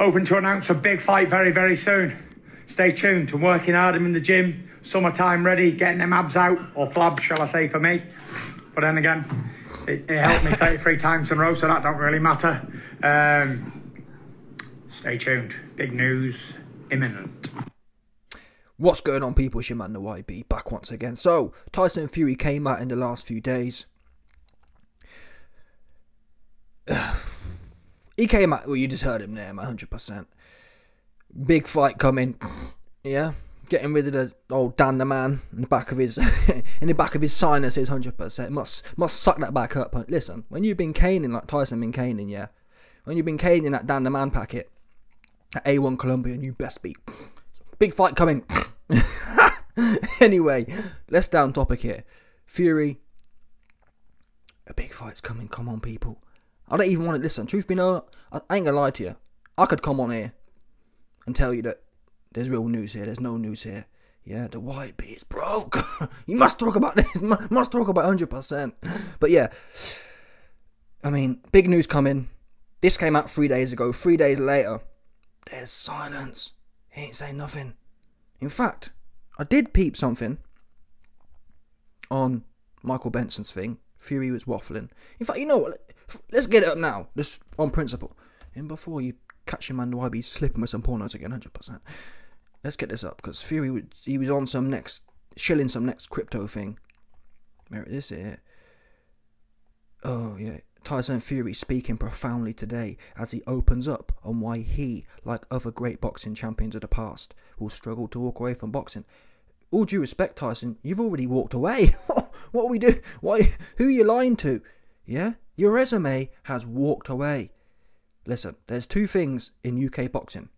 Hoping to announce a big fight very, very soon. Stay tuned. I'm working hard. I'm in the gym, summertime ready, getting them abs out, or flabs, shall I say, for me. But then again, it helped me 33 times in a row, so that don't really matter. Stay tuned. Big news imminent. What's going on, people? It's your man, the YB, back once again. So, Tyson Fury came out in the last few days. He came out, well, you just heard him there, man, 100%. Big fight coming, yeah? Getting rid of the old Dan the Man in the back of his, in the back of his sinuses, 100%. Must suck that back up. Listen, when you've been caning like Tyson been caning, yeah? When you've been caning that Dan the Man packet at A1 Columbia, you best be. Big fight coming. Anyway, let's down topic here. Fury. A big fight's coming. Come on, people. I don't even want to listen. Truth be known, I ain't gonna lie to you. I could come on here and tell you that there's real news here. There's no news here. Yeah, the YB is broke. You must talk about this. Must talk about 100%. But yeah, I mean, big news coming. This came out 3 days ago. 3 days later, there's silence. He ain't saying nothing. In fact, I did peep something on Michael Benson's thing. Fury was waffling. In fact, you know what? Let's get it up now. Just on principle. And before you catch your man, the YB slipping with some pornos again, 100%. Let's get this up, because Fury was on some next, shilling some next crypto thing. Where is this here? Oh, yeah. Tyson Fury speaking profoundly today as he opens up on why he, like other great boxing champions of the past, will struggle to walk away from boxing. All due respect, Tyson, you've already walked away. What do we do? Why? Who are you lying to? Yeah? Your resume has walked away. Listen, there's two things in UK boxing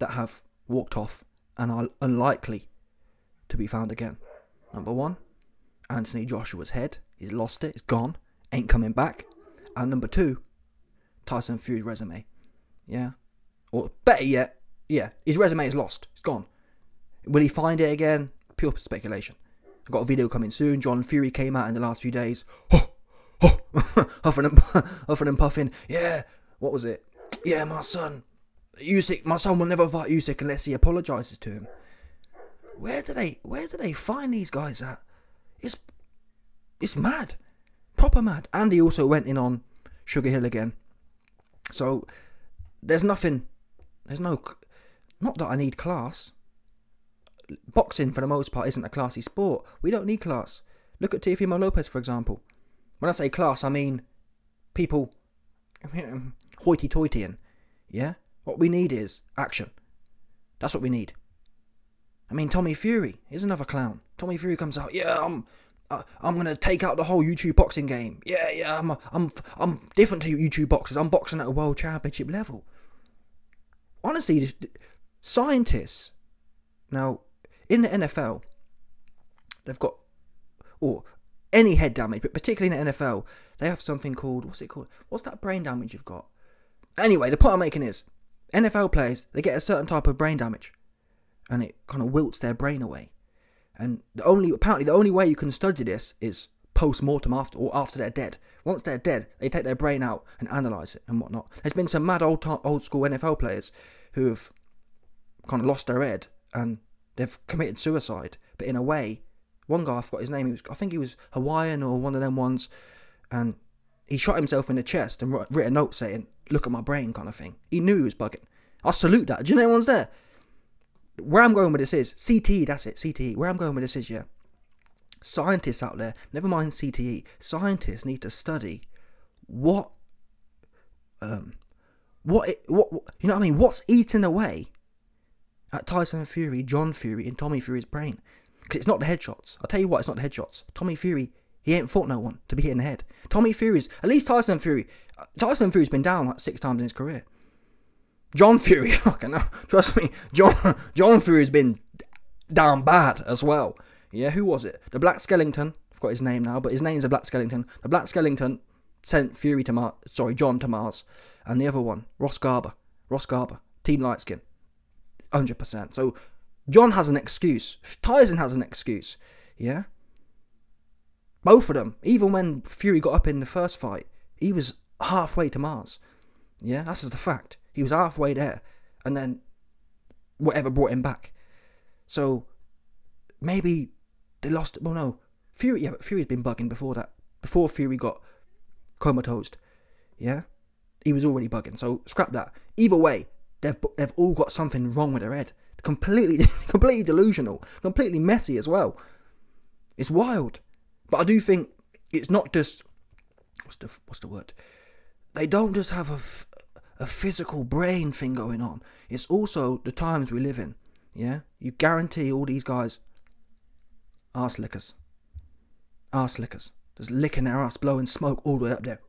that have walked off and are unlikely to be found again. Number one, Anthony Joshua's head. He's lost it. It's gone. Ain't coming back. And number two, Tyson Fury's resume. Yeah. Or better yet, yeah, his resume is lost. It's gone. Will he find it again? Pure speculation. I've got a video coming soon. John Fury came out in the last few days. Huffing and puffing. Yeah. What was it? Yeah, my son. Usyk. My son will never fight Usyk unless he apologises to him. Where do they find these guys at? It's mad. Proper mad. And he also went in on Sugar Hill again. So there's nothing. There's no. Not that I need class. Boxing, for the most part, isn't a classy sport. We don't need class. Look at Tfimo Lopez, for example. When I say class, I mean people hoity-toitying. Yeah? What we need is action. That's what we need. I mean, Tommy Fury is another clown. Tommy Fury comes out. Yeah, I'm gonna take out the whole YouTube boxing game. Yeah, yeah. I'm different to YouTube boxers. I'm boxing at a world championship level. Honestly, scientists now in the NFL, they've got, or any head damage, but particularly in the NFL, they have something called, what's it called? What's that brain damage you've got? Anyway, the point I'm making is, NFL players, they get a certain type of brain damage, and it kind of wilts their brain away. And apparently the only way you can study this is post-mortem after they're dead. Once they're dead, they take their brain out and analyse it and whatnot. There's been some mad old school NFL players who have kind of lost their head and they've committed suicide. But in a way, one guy, I forgot his name, I think he was Hawaiian or one of them ones, and he shot himself in the chest and wrote a note saying, "Look at my brain," kind of thing. He knew he was bugging. I salute that. Do you know anyone's there? Where I'm going with this is, CTE, that's it, CTE. Where I'm going with this is, yeah, scientists out there, never mind CTE, scientists need to study you know what I mean, what's eating away at Tyson Fury, John Fury, and Tommy Fury's brain. Because it's not the headshots. I'll tell you what, it's not the headshots. Tommy Fury, he ain't fought no one to be hit in the head. Tommy Fury's, at least Tyson Fury's been down like 6 times in his career. John Fury, fucking hell, trust me, John Fury's been down bad as well. Yeah, who was it? The Black Skellington, I forgot his name now, but his name's the Black Skellington. The Black Skellington sent Fury to Mars, sorry, John to Mars. And the other one, Ross Garber, Team Lightskin, 100%. So, John has an excuse, Tyson has an excuse, yeah? Both of them, even when Fury got up in the first fight, he was halfway to Mars. Yeah, that's just a fact. He was halfway there, and then whatever brought him back. So maybe they lost. Well, no, Fury. Yeah, but Fury's been bugging before that. Before Fury got comatosed, yeah, he was already bugging. So scrap that. Either way, they've all got something wrong with their head. Completely, completely delusional. Completely messy as well. It's wild. But I do think it's not just what's the word? They don't just have a physical brain thing going on. It's also the times we live in. Yeah, you guarantee all these guys arse lickers, arse lickers. Just licking their ass, blowing smoke all the way up there.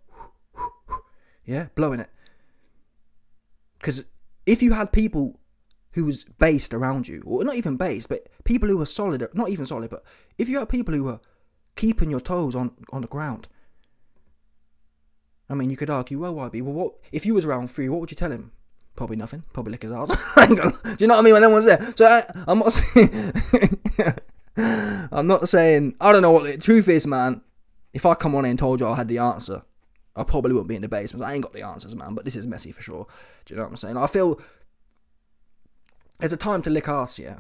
Yeah, blowing it. Because if you had people who was based around you, or not even based, but people who were solid, not even solid, but if you had people who were keeping your toes on the ground, I mean, you could argue, well, YB, well, what if you was round three, what would you tell him? Probably nothing. Probably lick his ass. Do you know what I mean? When no one's there. So I'm not saying, I'm not saying, I don't know what the truth is, man. If I come on here and told you I had the answer, I probably wouldn't be in the basement. I ain't got the answers, man, but this is messy for sure. Do you know what I'm saying? I feel there's a time to lick ass, yeah.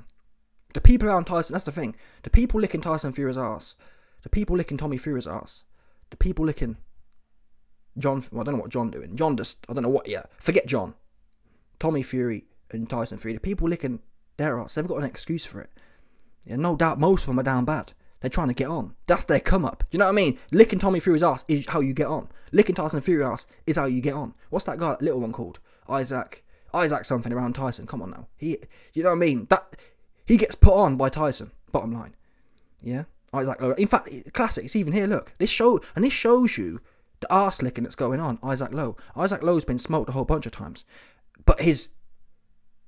The people around Tyson, that's the thing. The people licking Tyson Fury's ass. The people licking Tommy Fury's ass. The people licking John, well, I don't know what John doing. John just, I don't know what, yeah. Forget John. Tommy Fury and Tyson Fury. The people licking their ass, they've got an excuse for it. Yeah, no doubt most of them are down bad. They're trying to get on. That's their come up. Do you know what I mean? Licking Tommy Fury's ass is how you get on. Licking Tyson Fury's ass is how you get on. What's that guy, that little one called? Isaac something around Tyson. Come on now. You know what I mean? That he gets put on by Tyson. Bottom line. Yeah? Isaac Lowe. In fact, classic. It's even here. Look. This shows you the ass licking that's going on. Isaac Lowe. Isaac Lowe's been smoked a whole bunch of times. But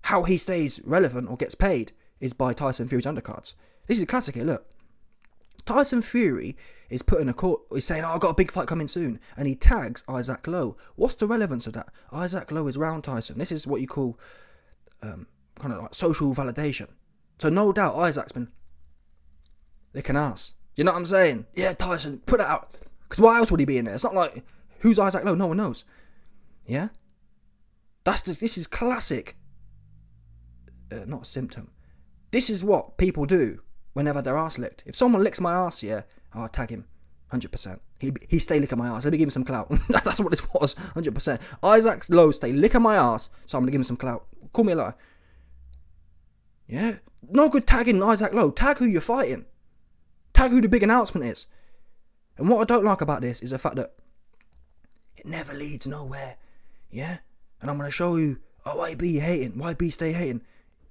how he stays relevant or gets paid is by Tyson Fury's undercards. This is a classic here. Look. Tyson Fury is put in a court, he's saying, oh, I've got a big fight coming soon, and he tags Isaac Lowe. What's the relevance of that? Isaac Lowe is round Tyson. This is what you call kind of like social validation. So no doubt Isaac's been licking ass. You know what I'm saying? Yeah, Tyson, put it out. Because why else would he be in there? It's not like, who's Isaac Lowe? No one knows. Yeah? This is classic, not a symptom. This is what people do whenever they're ass licked. If someone licks my ass, yeah, I'll tag him, 100%. He stay licking my ass. Let me give him some clout. That's what this was, 100%. Isaac Lowe stay licking my ass, so I'm gonna give him some clout. Call me a liar. Yeah, no good tagging Isaac Lowe. Tag who you're fighting. Tag who the big announcement is. And what I don't like about this is the fact that it never leads nowhere. Yeah, and I'm gonna show you. Oh, YB hating. YB stay hating.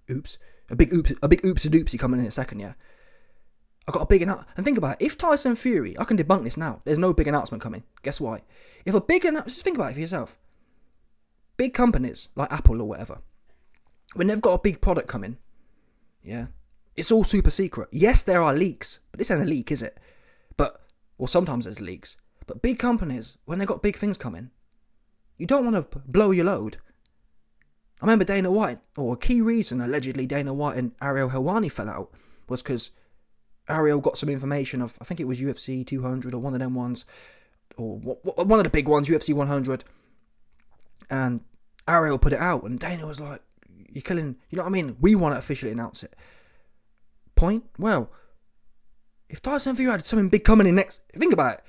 Oops. A big oopsie-doopsie coming in a second, yeah. I got a big announcement. And think about it. If Tyson Fury, I can debunk this now. There's no big announcement coming. Guess why? If a big announcement, just think about it for yourself. Big companies, like Apple or whatever, when they've got a big product coming, yeah, it's all super secret. Yes, there are leaks, but this ain't a leak, is it? But, well, sometimes there's leaks. But big companies, when they've got big things coming, you don't want to blow your load. I remember Dana White, or a key reason allegedly Dana White and Ariel Helwani fell out was because Ariel got some information of, I think it was UFC 200 or one of them ones, or one of the big ones, UFC 100, and Ariel put it out and Dana was like, you're killing, you know what I mean? We want to officially announce it. Point? Well, if Tyson Fury had something big coming in next, think about it.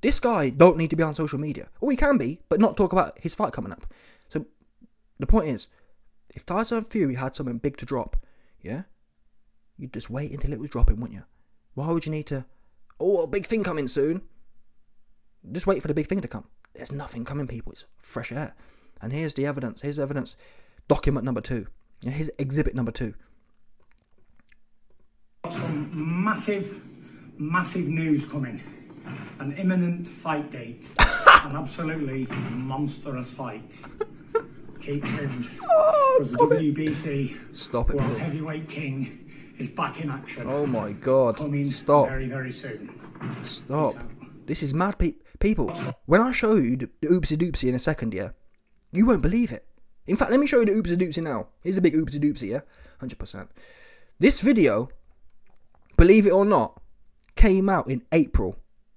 This guy don't need to be on social media. Or he can be, but not talk about his fight coming up. So the point is, if Tyson Fury had something big to drop, yeah, you'd just wait until it was dropping, wouldn't you? Why would you need to, oh, a big thing coming soon? Just wait for the big thing to come. There's nothing coming, people. It's fresh air. And here's the evidence. Here's the evidence. Document number 2. Yeah, here's exhibit number 2. Some massive, massive news coming. An imminent fight date. An absolutely monstrous fight. Keep tuned, because the WBC World Heavyweight King is back in action. Oh my God! Coming very, very soon. Stop! This is mad, people. When I show you the oopsie doopsie in a second, yeah, you won't believe it. In fact, let me show you the oopsie doopsie now. Here's a big oopsie doopsie, yeah, 100%. This video, believe it or not, came out in April.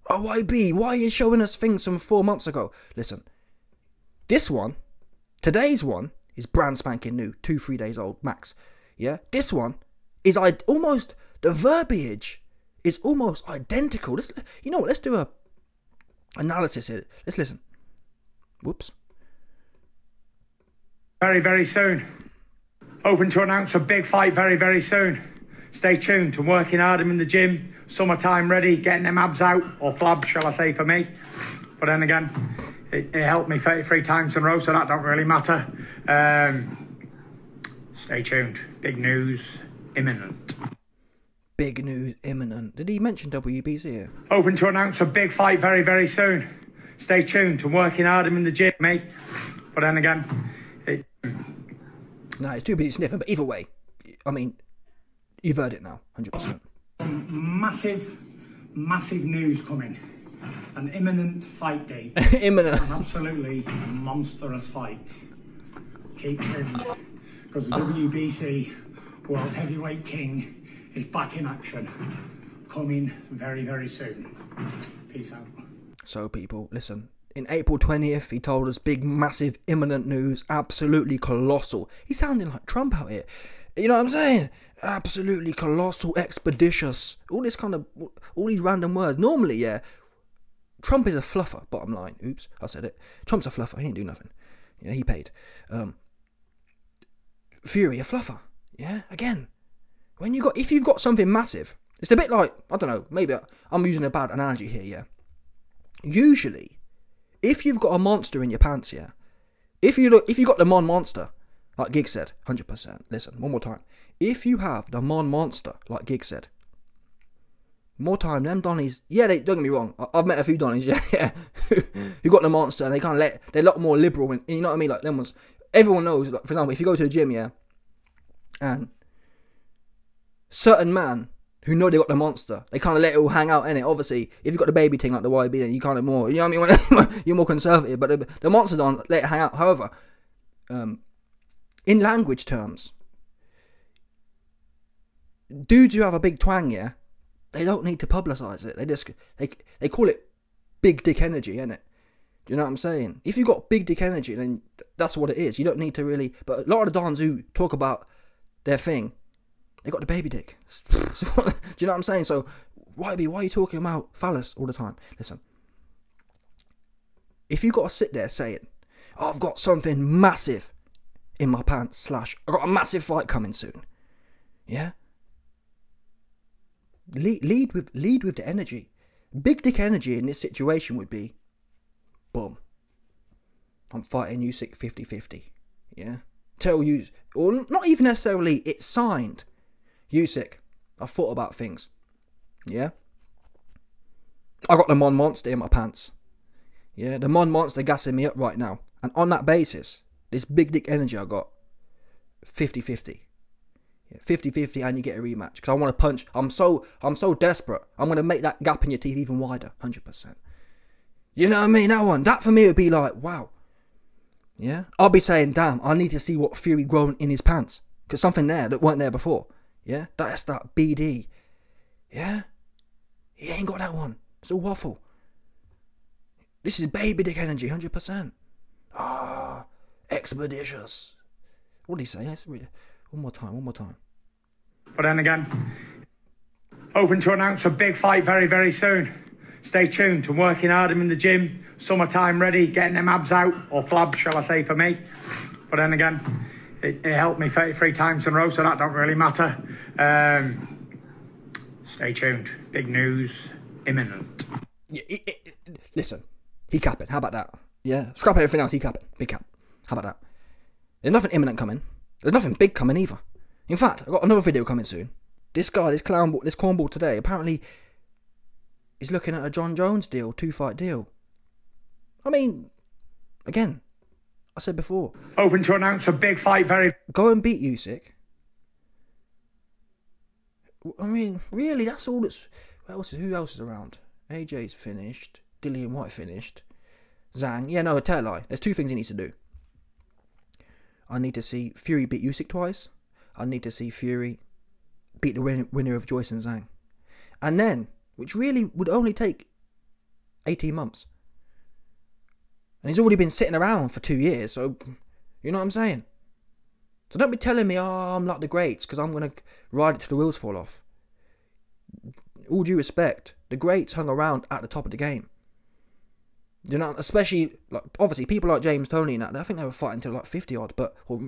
Oh, YB, why are you showing us things from 4 months ago? Listen. This one, today's one, is brand spanking new. 2-3 days old, max. Yeah? This one is almost... The verbiage is almost identical. Let's, you know what? Let's do a analysis here. Let's listen. Whoops. Very, very soon. Hoping to announce a big fight very, very soon. Stay tuned. I'm working hard. I'm in the gym. Summertime ready. Getting them abs out. Or flabs, shall I say, for me. But then again, it helped me 33 times in a row, so that don't really matter. Stay tuned. Big news imminent. Big news imminent. Did he mention WBC here? Hoping to announce a big fight very, very soon. Stay tuned. I'm working hard. I'm in the gym, mate. But then again... No, it's too busy sniffing, but either way, I mean, you've heard it now, 100%. Massive, massive news coming. An imminent fight date. Imminent. An absolutely monstrous fight. Keep tuned. Because the WBC World Heavyweight King... is back in action, coming very, very soon. Peace out. So people, listen, in April 20th, he told us big, massive, imminent news, absolutely colossal. He's sounding like Trump out here. You know what I'm saying? Absolutely colossal, expeditious, all this kind of, all these random words. Normally, yeah, Trump is a fluffer, bottom line. Oops, I said it. Trump's a fluffer, he didn't do nothing. Yeah, he paid. Fury, a fluffer. Yeah, again. When you got, if you've got something massive, it's a bit like, I don't know, maybe I'm using a bad analogy here, yeah. Usually, if you've got a monster in your pants, yeah. If you got the Mon Monster, like Gig said, 100%. Listen, one more time. If you have the Mon Monster, like Gig said, more time, them Donnies, yeah, they, don't get me wrong, I've met a few Donnies, yeah, yeah. Who got the monster and they kind of let, they're a lot more liberal, and you know what I mean? Like, them ones, everyone knows, like, for example, if you go to the gym, yeah, and... certain man who know they got the monster, they kind of let it all hang out in it. Obviously, if you've got the baby thing like the YB, then you kind of more, you know what I mean? You're more conservative, but the monster don't let it hang out. However, in language terms, dudes who have a big twang, yeah, they don't need to publicise it. They just they call it big dick energy, innit? Do you know what I'm saying? If you've got big dick energy, then that's what it is. You don't need to really. But a lot of the dons who talk about their thing, they got the baby dick. So, do you know what I'm saying? So, YB, why are you talking about phallus all the time? Listen. If you got to sit there saying, oh, I've got something massive in my pants, slash, I've got a massive fight coming soon. Yeah? Lead with the energy. Big dick energy in this situation would be, boom. I'm fighting Usyk 50-50. Yeah? Tell you, or not even necessarily, it's signed. Usyk, I've thought about things, yeah? I got the Mon Monster in my pants, yeah? The Mon Monster gassing me up right now. And on that basis, this big dick energy I got, 50-50. 50-50, yeah, and you get a rematch. Because I want to punch, I'm so desperate. I'm going to make that gap in your teeth even wider, 100%. You know what I mean? That one, that for me would be like, wow. Yeah? I'll be saying, damn, I need to see what Fury grown in his pants. Because something there that weren't there before. Yeah, that's that BD. Yeah, he ain't got that one. It's a waffle. This is baby dick energy, 100%. Ah, expeditious. What did he say? Let's read it. One more time. But then again, hoping to announce a big fight very, very soon. Stay tuned. I'm working hard. I'm in the gym. Summertime ready. Getting them abs out, or flabs, shall I say, for me. But then again. It helped me 33 times in a row, so that don't really matter. Stay tuned. Big news imminent. Yeah, listen, he capping. How about that? Yeah, scrap everything else. He capping. Big cap. How about that? There's nothing imminent coming. There's nothing big coming either. In fact, I've got another video coming soon. This guy, this clown, this cornball today, apparently is looking at a John Jones deal, 2-fight deal. I mean, again. I said before. Open to announce a big fight very... Go and beat Usyk. I mean, really, that's all that's... Who else is around? AJ's finished. Dillian White finished. Zhang. Yeah, no, I tell a lie. There's two things he needs to do. I need to see Fury beat Usyk twice. I need to see Fury beat the winner of Joyce and Zhang. And then, which really would only take 18 months. And he's already been sitting around for 2 years, so you know what I'm saying? So don't be telling me, oh, I'm like the greats, because I'm going to ride it till the wheels fall off. All due respect, the greats hung around at the top of the game. You know, especially, like, obviously, people like James Toney and that, I think they were fighting till like 50-odd,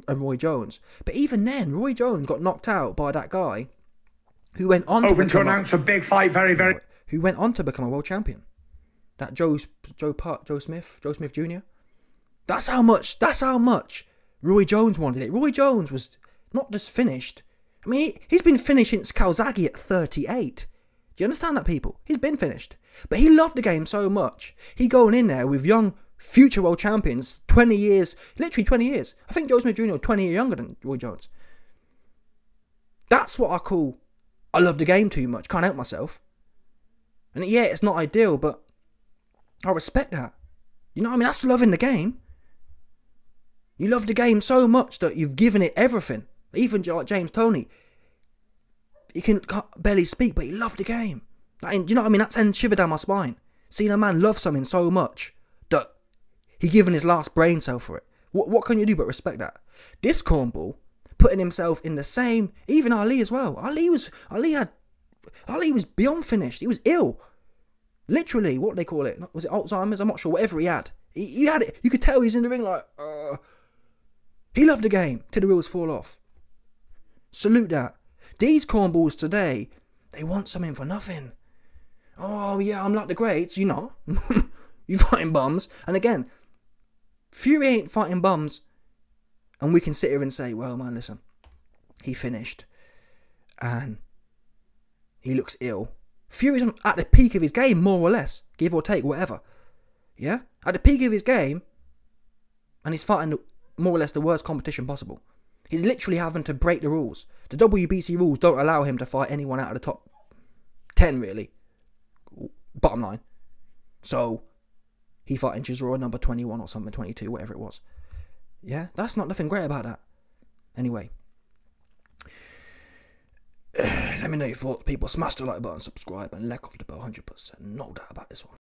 and Roy Jones. But even then, Roy Jones got knocked out by that guy who went on to announce a big fight very... Who went on to become a world champion. That Joe Smith Junior. That's how much Roy Jones wanted it. Roy Jones was not just finished. I mean, he's been finished since Calzaghe at 38. Do you understand that, people? He's been finished. But he loved the game so much. He going in there with young future world champions, 20 years, literally 20 years. I think Joe Smith Jr. was 20 years younger than Roy Jones. That's what I call, I love the game too much. Can't help myself. And yeah, it's not ideal, but I respect that. You know what I mean? That's loving the game. You love the game so much that you've given it everything. Even like James Toney. He can barely speak, but he loved the game. That, you know what I mean? That sends shiver down my spine. Seeing a man love something so much that he given his last brain cell for it. What can you do but respect that? This cornball putting himself in the same. Even Ali as well. Ali was beyond finished. He was ill. Literally, what do they call it? Was it Alzheimer's? I'm not sure. Whatever he had, he had it. You could tell he's in the ring like. He loved the game till the wheels fall off. Salute that. These cornballs today, they want something for nothing. Oh, yeah, I'm like the greats. You're not. You're fighting bums. And again, Fury ain't fighting bums. And we can sit here and say, well, man, listen, he finished. And he looks ill. Fury's at the peak of his game, more or less. Give or take, whatever. Yeah? At the peak of his game. And he's fighting more or less the worst competition possible. He's literally having to break the rules. The WBC rules don't allow him to fight anyone out of the top 10, really. Bottom line. So, he fighting Chisora number 21 or something, 22, whatever it was. Yeah, that's not nothing great about that. Anyway. Let me know your thoughts, people. Smash the like button, subscribe, and let off the bell 100%. No doubt about this one.